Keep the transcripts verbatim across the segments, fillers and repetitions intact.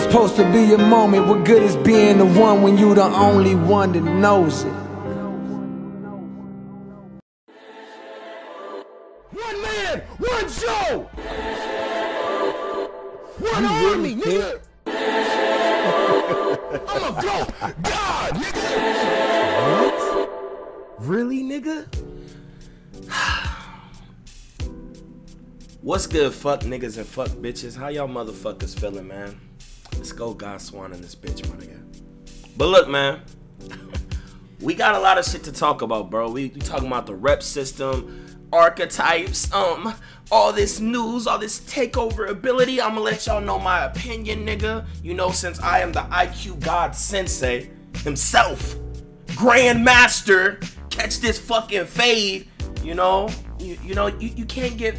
It's supposed to be a moment. What good is being the one when you the only one that knows it? One man, one show, one army, nigga. I'm a go God, nigga. What? Really, nigga? What's good, fuck niggas and fuck bitches? How y'all motherfuckers feeling, man? Let's go God Swan in this bitch, my nigga. But look, man, we got a lot of shit to talk about, bro. We, we talking about the rep system, archetypes, um, all this news, all this takeover ability. I'ma let y'all know my opinion, nigga. You know, since I am the I Q God Sensei himself, Grand Master, catch this fucking fade. You know, you, you know, you, you can't get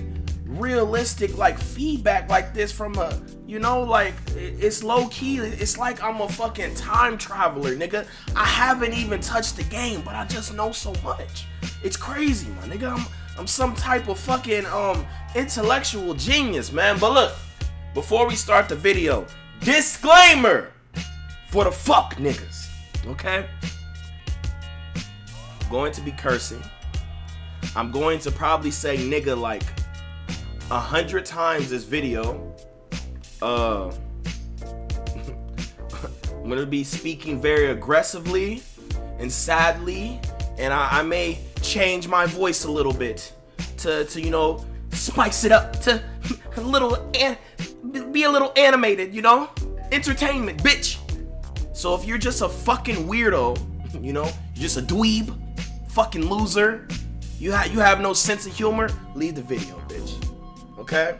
realistic like feedback like this from a, you know, like it's low key. It's like I'm a fucking time traveler, nigga. I haven't even touched the game, but I just know so much. It's crazy, my nigga. I'm I'm some type of fucking um intellectual genius, man. But look, before we start the video, disclaimer for the fuck niggas, okay? I'm going to be cursing. I'm going to probably say nigga like a hundred times this video. Uh, I'm gonna be speaking very aggressively and sadly, and I, I may change my voice a little bit to, to you know, spice it up, to a little an, be a little animated, you know, entertainment, bitch. So if you're just a fucking weirdo, you know, you're just a dweeb, fucking loser, you ha you have no sense of humor, leave the video, bitch. Okay?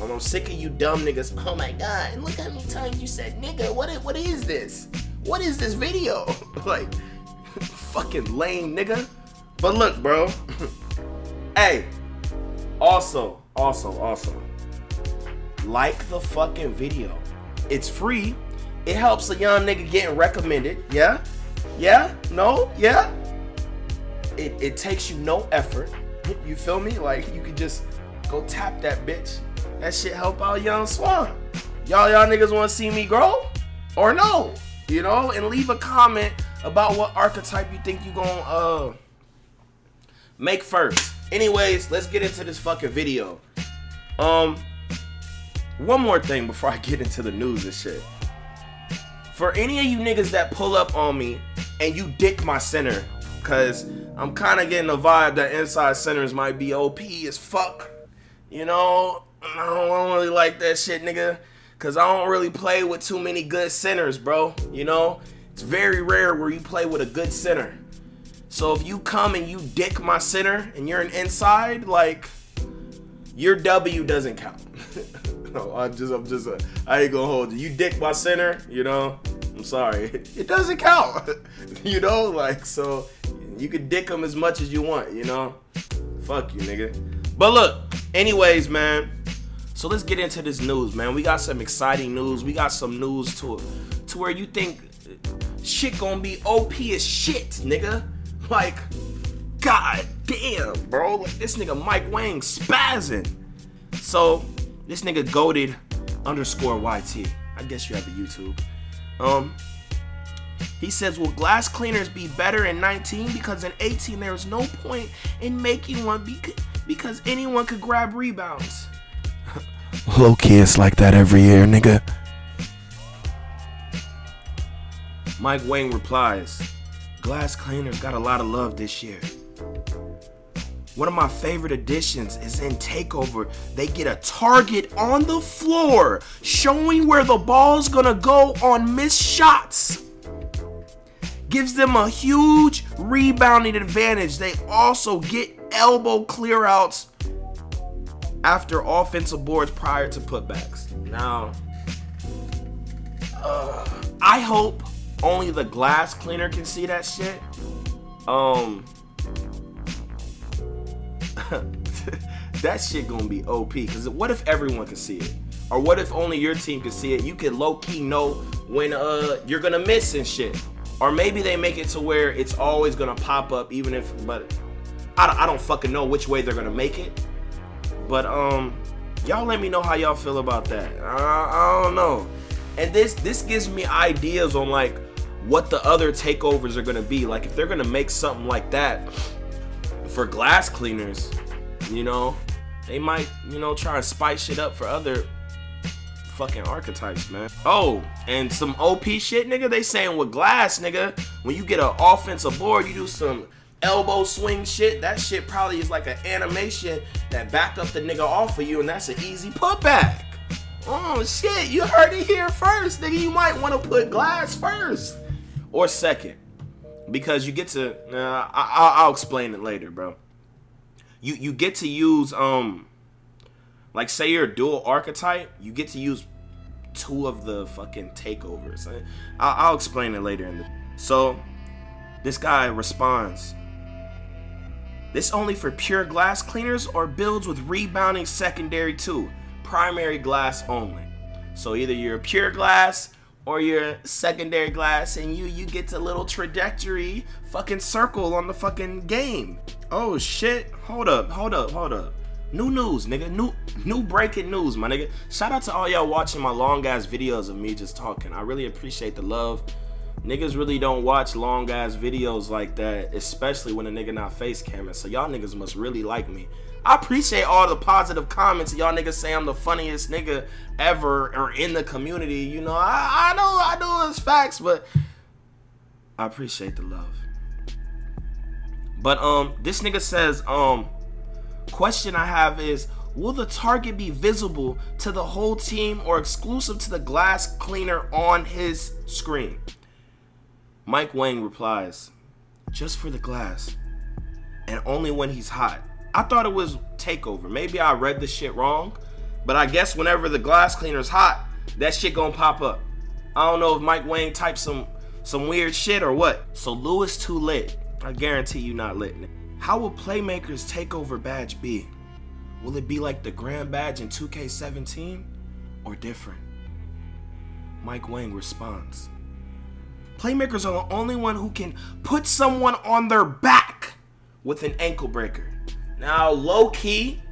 Well, I'm sick of you dumb niggas. Oh my god, look how many times you said nigga. What is, what is this? What is this video? Like, fucking lame nigga. But look, bro. Hey, also, also, also, like the fucking video. It's free. It helps a young nigga getting recommended. Yeah? Yeah? No? Yeah? It, it takes you no effort. You feel me? Like, you could just go tap that bitch. That shit help out young Swan. Y'all y'all niggas want to see me grow? Or no? You know? And leave a comment about what archetype you think you gonna uh, make first. Anyways, let's get into this fucking video. Um, One more thing before I get into the news and shit. For any of you niggas that pull up on me and you dick my center, because I'm kind of getting a vibe that inside centers might be O P as fuck. You know, I don't, I don't really like that shit, nigga. Because I don't really play with too many good centers, bro. You know, it's very rare where you play with a good center. So if you come and you dick my center and you're an inside, like, your W doesn't count. No, I'm just, I'm just, a, I ain't gonna hold you. You dick my center, you know, I'm sorry. It doesn't count. You know, like, so you could dick them as much as you want, you know? Fuck you, nigga. But look, anyways, man. So let's get into this news, man. We got some exciting news. We got some news to to where you think shit gonna be O P as shit, nigga. Like, god damn, bro. Like, this nigga Mike Wang spazzing. So this nigga goated underscore Y T. I guess you have a YouTube. Um... He says, will glass cleaners be better in nineteen? Because in eighteen, there is no point in making one because anyone could grab rebounds. Low key, it's like that every year, nigga. Mike Wang replies, glass cleaners got a lot of love this year. One of my favorite additions is in TAKEOVER. They get a target on the floor, showing where the ball's gonna go on missed shots. Gives them a huge rebounding advantage. They also get elbow clearouts after offensive boards prior to putbacks. Now, uh, I hope only the glass cleaner can see that shit. Um, that shit gonna be O P. Cause what if everyone can see it? Or what if only your team can see it? You can low key know when uh you're gonna miss and shit. Or maybe they make it to where it's always gonna pop up, even if, but I don't, I don't fucking know which way they're gonna make it. But um, Y'all let me know how y'all feel about that. Uh, I don't know. And this this gives me ideas on like what the other takeovers are gonna be. Like if they're gonna make something like that for glass cleaners, you know, they might, you know, try and spice shit up for other fucking archetypes, man. Oh, and some O P shit, nigga. They saying with glass, nigga, when you get an offensive board, you do some elbow swing shit. That shit probably is like an animation that back up the nigga off of you, and that's an easy putback. Oh shit, you heard it here first, nigga. You might want to put glass first or second, because you get to uh, I, I, I'll explain it later, bro. You you get to use um like say you're a dual archetype, you get to use two of the fucking takeovers. I, I'll explain it later in the. So this guy responds. This only for pure glass cleaners or builds with rebounding secondary too. Primary glass only. So either you're pure glass or you're secondary glass, and you you get to little trajectory fucking circle on the fucking game. Oh shit. Hold up, hold up, hold up. New news, nigga. New new breaking news, my nigga. Shout out to all y'all watching my long ass videos of me just talking. I really appreciate the love. Niggas really don't watch long ass videos like that, especially when a nigga not face camera. So y'all niggas must really like me. I appreciate all the positive comments. Y'all niggas say I'm the funniest nigga ever or in the community. You know, I, I know I know it's facts, but I appreciate the love. But um this nigga says, um question I have is, will the target be visible to the whole team or exclusive to the glass cleaner on his screen? Mike Wang replies, just for the glass and only when he's hot. I thought it was takeover. Maybe I read this shit wrong, but I guess whenever the glass cleaner's hot, that shit gonna pop up. I don't know if Mike Wang typed some some weird shit or what. So Lou is too lit. I guarantee you not lit. How will Playmaker's takeover badge be? Will it be like the grand badge in two K seventeen or different? Mike Wang responds, Playmakers are the only one who can put someone on their back with an ankle breaker. Now, low key,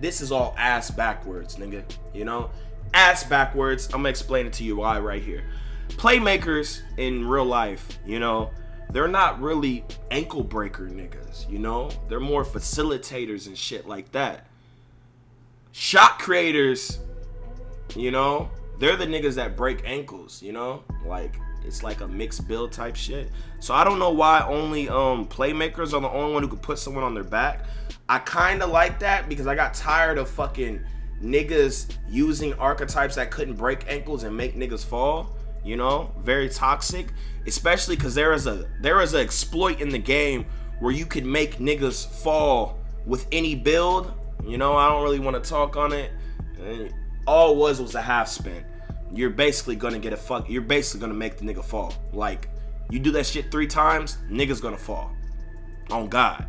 this is all ass backwards, nigga. You know, ass backwards. I'm gonna explain it to you why right here. Playmakers in real life, you know, they're not really ankle breaker niggas, you know? They're more facilitators and shit like that. Shot creators, you know? They're the niggas that break ankles, you know? Like, it's like a mixed build type shit. So I don't know why only um, playmakers are the only one who could put someone on their back. I kind of like that because I got tired of fucking niggas using archetypes that couldn't break ankles and make niggas fall. You know, very toxic, especially because there is a there is an exploit in the game where you could make niggas fall with any build. You know, I don't really want to talk on it. All it was was a half spin. You're basically gonna get a fuck. You're basically gonna make the nigga fall. Like, you do that shit three times, niggas gonna fall. On God,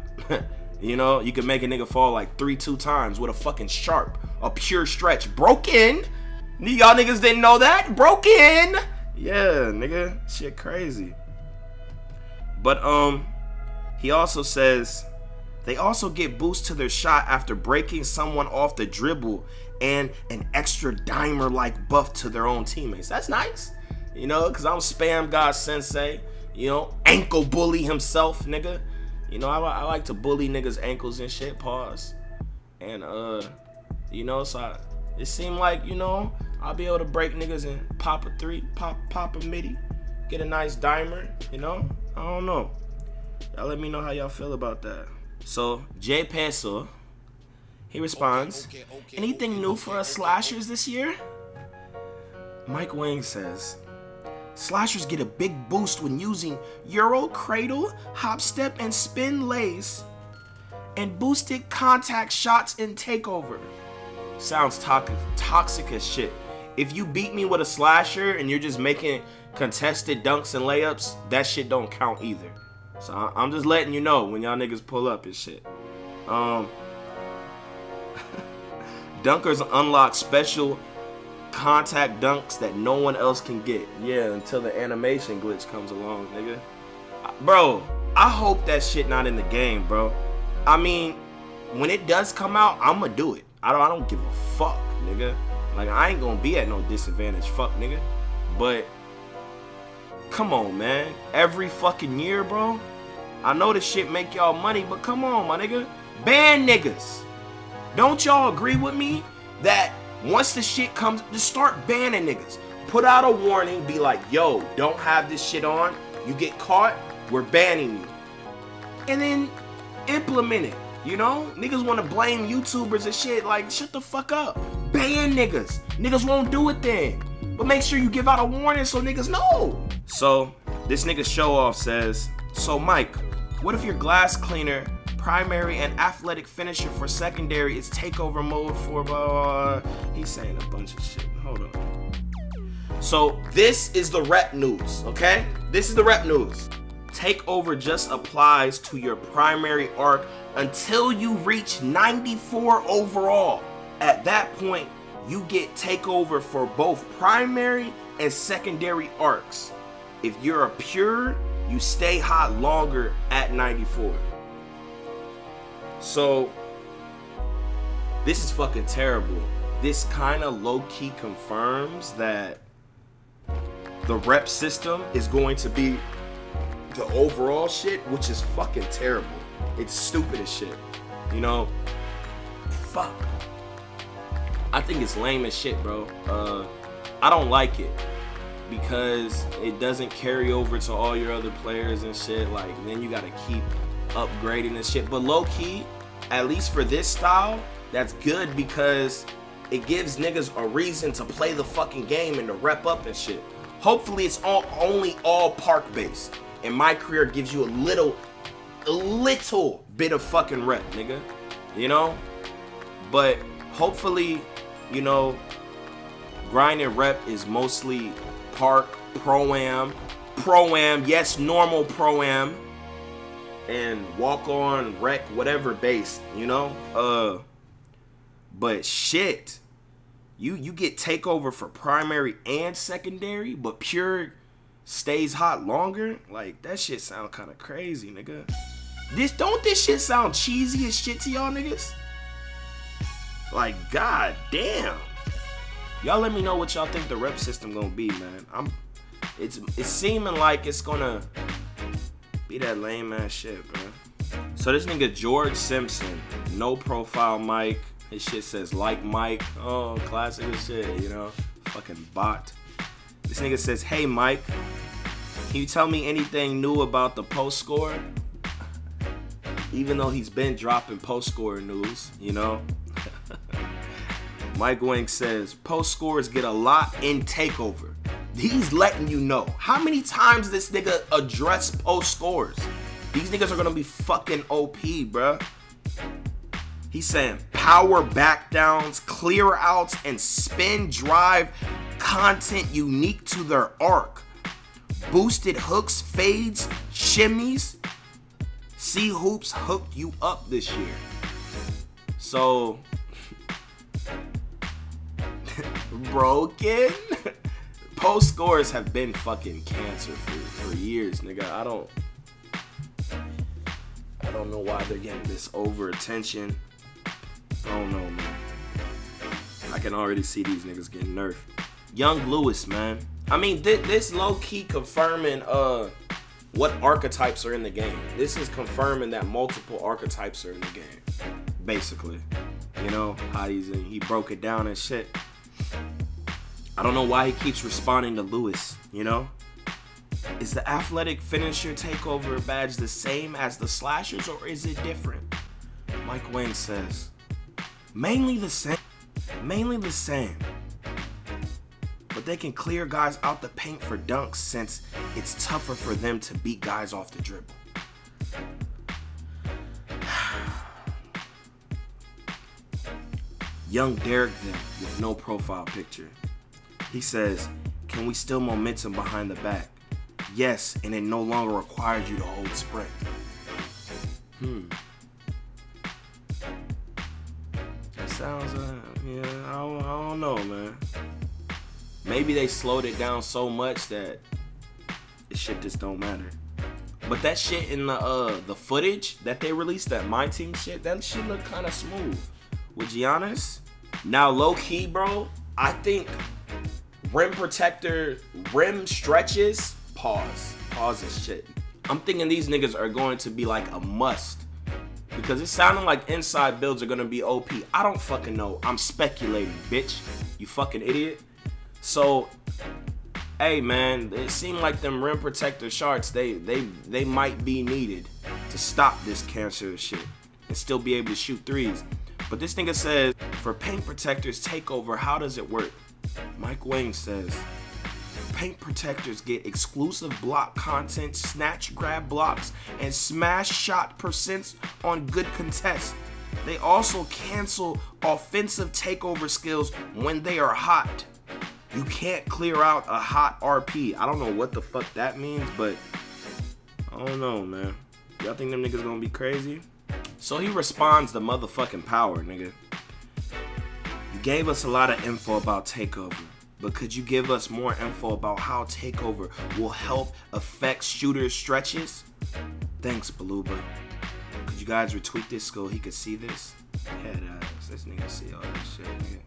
you know, you can make a nigga fall like three, two times with a fucking sharp, a pure stretch, broken. Y'all niggas didn't know that, broken. Yeah, nigga, shit crazy. But um, he also says they also get boost to their shot after breaking someone off the dribble and an extra dimer-like buff to their own teammates. That's nice, you know, because I'm Spam God Sensei, you know, ankle bully himself, nigga. You know, I, I like to bully niggas' ankles and shit, pause. And, uh, you know, so I, it seemed like, you know, I'll be able to break niggas and pop a three, pop, pop a midi, get a nice dimer, you know? I don't know. Y'all let me know how y'all feel about that. So, J Peso, he responds, okay, okay, okay, anything okay, new okay, for us okay, slashers okay. this year? Mike Wang says, slashers get a big boost when using Euro, Cradle, Hop Step, and Spin Lays, and boosted contact shots in Takeover. Sounds to toxic as shit. If you beat me with a slasher and you're just making contested dunks and layups, that shit don't count either. So I I'm just letting you know when y'all niggas pull up and shit. Um... Dunkers unlock special contact dunks that no one else can get. Yeah, until the animation glitch comes along, nigga. Bro, I hope that shit not in the game, bro. I mean, when it does come out, I'ma do it. I don't, I don't give a fuck, nigga. Like, I ain't gonna be at no disadvantage, fuck, nigga. But, come on, man. Every fucking year, bro. I know this shit make y'all money, but come on, my nigga. Ban niggas. Don't y'all agree with me that once the shit comes, just start banning niggas. Put out a warning, be like, yo, don't have this shit on. You get caught, we're banning you. And then implement it, you know? Niggas want to blame YouTubers and shit. Like, shut the fuck up. Ban niggas. Niggas won't do it then. But make sure you give out a warning so niggas know. So, this nigga show off says, so Mike, what if your glass cleaner, primary and athletic finisher for secondary is takeover mode for blah, blah, blah. He's saying a bunch of shit. Hold on. So this is the rep news, okay? This is the rep news. Takeover just applies to your primary arc until you reach ninety-four overall. At that point, you get takeover for both primary and secondary arcs. If you're a pure, you stay hot longer at ninety-four. So, this is fucking terrible. This kind of low-key confirms that the rep system is going to be the overall shit, which is fucking terrible. It's stupid as shit. You know? Fuck. I think it's lame as shit, bro. Uh, I don't like it because it doesn't carry over to all your other players and shit. Like, then you gotta keep upgrading and shit. But low-key, at least for this style, that's good because it gives niggas a reason to play the fucking game and to rep up and shit. Hopefully it's all only all park based, and my career gives you a little a little bit of fucking rep, nigga, you know? But hopefully, you know, grind and rep is mostly park, pro-am, pro-am, yes, normal pro-am, and walk on, rec, whatever base, you know? Uh, but shit, you you get takeover for primary and secondary, but pure stays hot longer? Like, that shit sound kind of crazy, nigga. This, don't this shit sound cheesy as shit to y'all niggas? Like, god damn. Y'all let me know what y'all think the rep system gonna be, man. I'm, it's, it's seeming like it's gonna be that lame ass shit, bro. So this nigga George Simpson, no profile Mike. His shit says like Mike. Oh, classic as shit, you know. Fucking bot. This nigga says, hey Mike, can you tell me anything new about the post score? Even though he's been dropping post score news, you know. Mike Wang says, post scores get a lot in takeover. He's letting you know. How many times this nigga address post scores? These niggas are gonna be fucking O P, bruh. He's saying power backdowns, clear outs, and spin drive content unique to their arc. Boosted hooks, fades, shimmies. See hoops hooked you up this year. So, broken. Post scores have been fucking cancer for, for years, nigga. I don't, I don't know why they're getting this over attention. I don't know, man. I can already see these niggas getting nerfed. Young Lewis, man. I mean, th this low key confirming uh what archetypes are in the game. This is confirming that multiple archetypes are in the game, basically. You know how he's in, he broke it down and shit. I don't know why he keeps responding to Lewis, you know? Is the athletic finisher takeover badge the same as the slashers, or is it different? Mike Wang says, mainly the same, mainly the same. But they can clear guys out the paint for dunks since it's tougher for them to beat guys off the dribble. Young Derek then, with no profile picture. He says, can we steal momentum behind the back? Yes, and it no longer requires you to hold sprint. Hmm. That sounds, uh, yeah, I don't, I don't know, man. Maybe they slowed it down so much that this shit just don't matter. But that shit in the, uh, the footage that they released, that My Team shit, that shit looked kind of smooth. with Giannis. Now, low-key, bro, I think rim protector, rim stretches, pause. Pause this shit. I'm thinking these niggas are going to be like a must. Because it's sounding like inside builds are going to be O P. I don't fucking know. I'm speculating, bitch. You fucking idiot. So, hey, man, it seemed like them rim protector shards, they, they, they might be needed to stop this cancerous shit and still be able to shoot threes. But this nigga says, for paint protectors, TAKEOVER, how does it work? Mike Wang says, paint protectors get exclusive block content, snatch grab blocks, and smash shot percents on good contest. They also cancel offensive TAKEOVER skills when they are hot. You can't clear out a hot R P. I don't know what the fuck that means, but I don't know, man. Y'all think them niggas gonna be crazy? So he responds the motherfucking power, nigga. You gave us a lot of info about TAKEOVER, but could you give us more info about how TAKEOVER will help affect shooter stretches? Thanks, Baluba. Could you guys retweet this so he could see this? Head ass. This nigga see all that shit, nigga.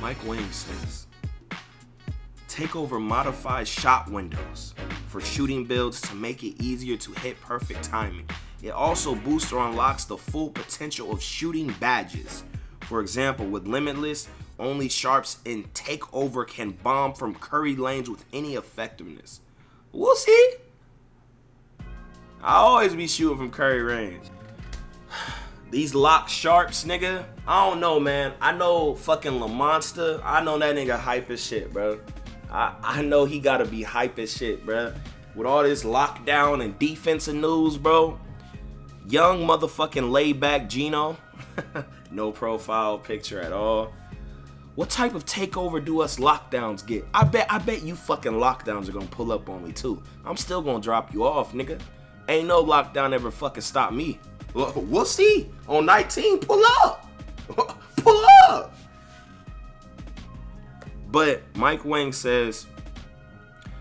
Mike Wang says, TAKEOVER modifies shot windows for shooting builds to make it easier to hit perfect timing. It also boosts or unlocks the full potential of shooting badges. For example, with Limitless, only sharps in TAKEOVER can bomb from Curry lanes with any effectiveness. We'll see. I always be shooting from Curry range. These lock sharps, nigga, I don't know, man. I know fucking LaMonster. I know that nigga hype as shit, bro. I, I know he gotta be hype as shit, bro. With all this lockdown and defensive news, bro. Young motherfucking laid-back Gino. No profile picture at all. What type of TAKEOVER do us lockdowns get? I bet I bet you fucking lockdowns are gonna pull up on me too. I'm still gonna drop you off, nigga. Ain't no lockdown ever fucking stop me. We'll see. On nineteen, pull up. Pull up. But Mike Wang says,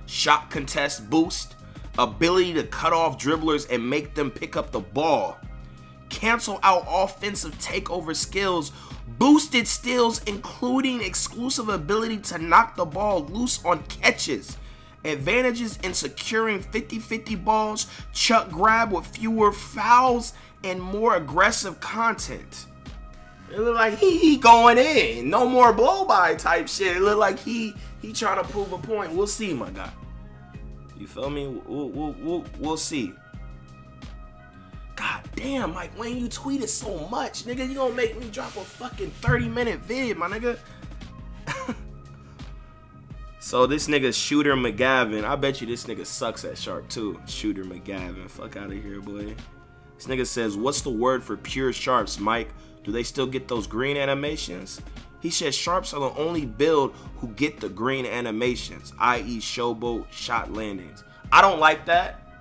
shot contest boost, ability to cut off dribblers and make them pick up the ball, cancel out offensive TAKEOVER skills, boosted steals including exclusive ability to knock the ball loose on catches, advantages in securing fifty fifty balls, chuck grab with fewer fouls, and more aggressive content. It look like he, he going in. No more blow-by type shit. It look like he he trying to prove a point. We'll see, my guy. You feel me? We'll, we'll, we'll, we'll see. God damn, Mike Wang, you tweeted so much, nigga. You gonna make me drop a fucking thirty-minute vid, my nigga. So this nigga Shooter McGavin. I bet you this nigga sucks at sharp, too. Shooter McGavin. Fuck out of here, boy. This nigga says, what's the word for pure sharps, Mike? Do they still get those green animations? He says sharps are the only build who get the green animations, that is showboat, shot landings. I don't like that.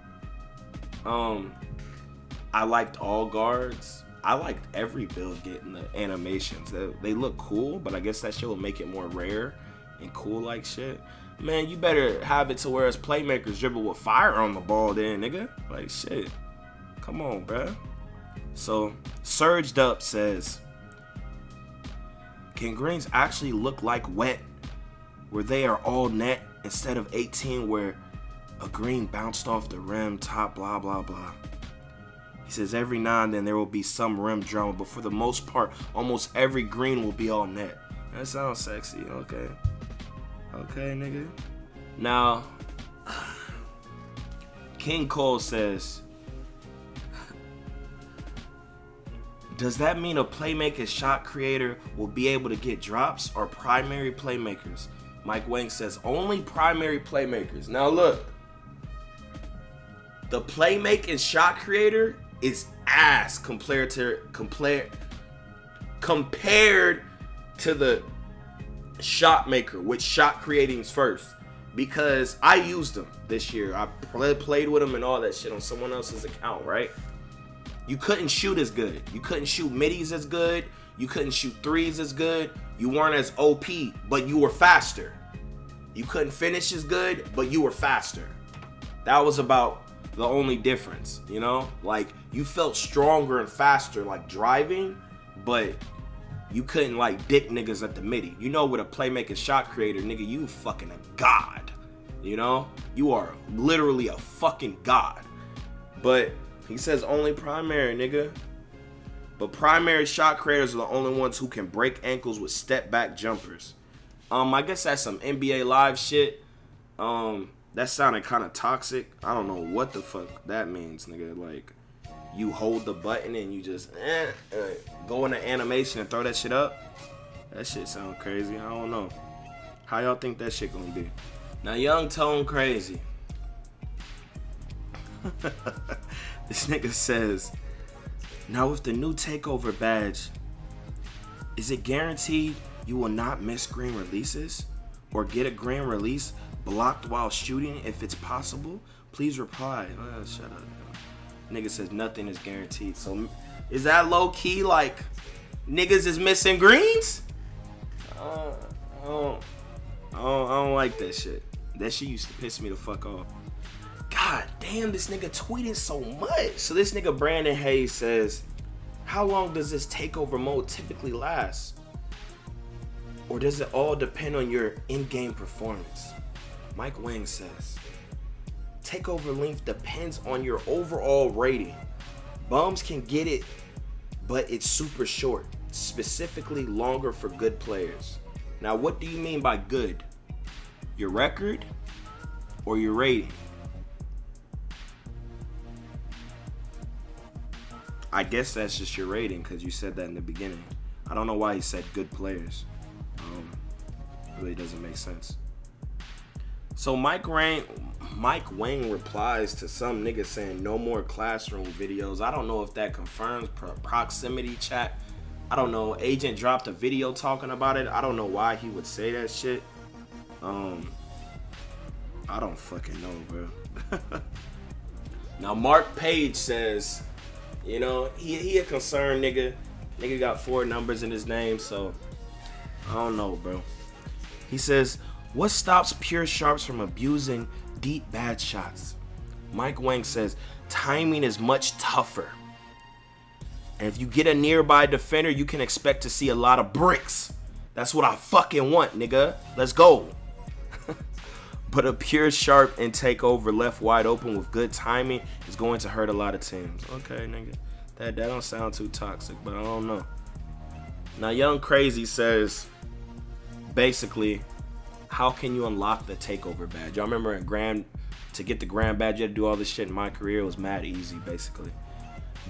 Um, I liked all guards. I liked every build getting the animations. They, they look cool, but I guess that shit will make it more rare and cool like shit. Man, you better have it to where it's playmakers dribble with fire on the ball then, nigga. Like shit. Come on, bruh. So, Surged Up says, can greens actually look like wet where they are all net instead of eighteen where a green bounced off the rim, top, blah, blah, blah. He says every now and then there will be some rim drama, but for the most part, almost every green will be all net. That sounds sexy, okay. Okay, nigga. Now, King Cole says, does that mean a playmaker shot creator will be able to get drops or primary playmakers? Mike Wang says only primary playmakers. Now look, the playmaking shot creator is ass compared to compared compared to the shot maker, which shot creating's first, because I used them this year. I played with them and all that shit on someone else's account, right? You couldn't shoot as good. You couldn't shoot middies as good. You couldn't shoot threes as good. You weren't as O P, but you were faster. You couldn't finish as good, but you were faster. That was about the only difference, you know? Like, you felt stronger and faster, like, driving, but you couldn't, like, dick niggas at the midi. You know, with a playmaking shot creator, nigga, you fucking a god, you know? You are literally a fucking god. But he says only primary, nigga. But primary shot creators are the only ones who can break ankles with step-back jumpers. Um, I guess that's some N B A Live shit. Um, that sounded kind of toxic. I don't know what the fuck that means, nigga. Like, you hold the button and you just eh, eh, go into animation and throw that shit up. That shit sound crazy. I don't know. How y'all think that shit gonna be? Now, Young Tone crazy. This nigga says, now with the new TAKEOVER badge, is it guaranteed you will not miss green releases or get a green release blocked while shooting if it's possible? Please reply. Oh, shut up. Nigga says nothing is guaranteed. So is that low key like niggas is missing greens? Uh, I, don't, I, don't, I don't like that shit. That shit used to piss me the fuck off. God damn, this nigga tweeted so much. So this nigga Brandon Hayes says, how long does this TAKEOVER mode typically last? Or does it all depend on your in-game performance? Mike Wang says, TAKEOVER length depends on your overall rating. Bums can get it, but it's super short, specifically longer for good players. Now, what do you mean by good? Your record or your rating? I guess that's just your rating because you said that in the beginning. I don't know why he said good players. Um, it really doesn't make sense. So Mike Wang, Mike Wang replies to some nigga saying no more classroom videos. I don't know if that confirms pro proximity chat. I don't know. Agent dropped a video talking about it. I don't know why he would say that shit. Um, I don't fucking know, bro. Now Mark Page says, you know, he, he a concerned nigga. Nigga got four numbers in his name, so I don't know, bro. He says, what stops pure sharps from abusing deep bad shots? Mike Wang says, timing is much tougher. And if you get a nearby defender, you can expect to see a lot of bricks. That's what I fucking want, nigga. Let's go. But a pure sharp and TAKEOVER left wide open with good timing is going to hurt a lot of teams. Okay, nigga. That, that don't sound too toxic, but I don't know. Now, Young Crazy says, basically, how can you unlock the TAKEOVER badge? Y'all remember at Grand, to get the Grand badge, you had to do all this shit in my career. It was mad easy, basically.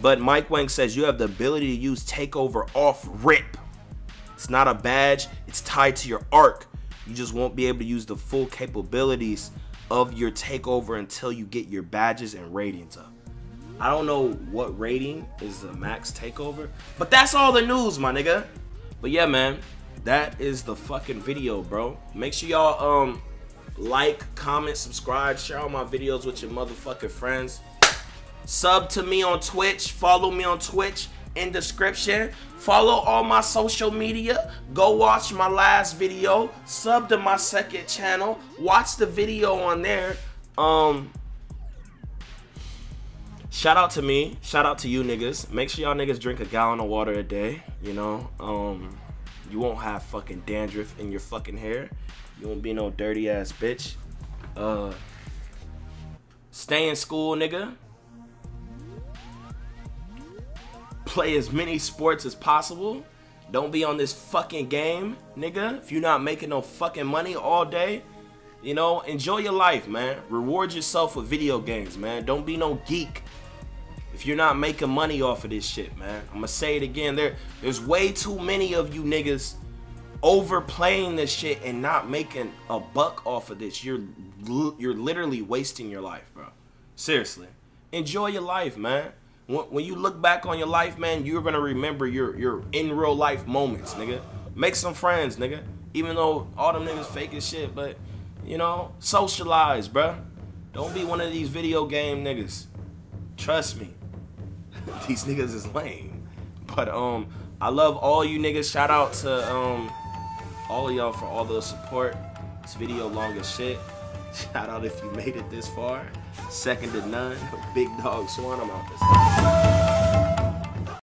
But Mike Wang says, you have the ability to use TAKEOVER off rip. It's not a badge. It's tied to your arc. You just won't be able to use the full capabilities of your TAKEOVER until you get your badges and ratings up. I don't know what rating is the max TAKEOVER, but that's all the news, my nigga. But yeah, man, that is the fucking video, bro. Make sure y'all um like, comment, subscribe, share all my videos with your motherfucking friends. Sub to me on Twitch, follow me on Twitch in description. Follow all my social media. Go watch my last video. Sub to my second channel. Watch the video on there. Um shout out to me, shout out to you niggas. Make sure y'all niggas drink a gallon of water a day, you know. Um you won't have fucking dandruff in your fucking hair. You won't be no dirty ass bitch. Uh stay in school, nigga. Play as many sports as possible. Don't be on this fucking game, nigga. If you're not making no fucking money all day, you know, enjoy your life, man. Reward yourself with video games, man. Don't be no geek if you're not making money off of this shit, man. I'm gonna say it again. There, there's way too many of you niggas overplaying this shit and not making a buck off of this. You're, you're literally wasting your life, bro. Seriously. Enjoy your life, man. When you look back on your life, man, you're gonna remember your your in real life moments, nigga. Make some friends, nigga. Even though all them niggas fake as shit, but you know, socialize, bruh. Don't be one of these video game niggas. Trust me, these niggas is lame. But um, I love all you niggas. Shout out to um all of y'all for all the support. This video long as shit. Shout out if you made it this far. Second to None, Big Dog Swan. I'm out this time.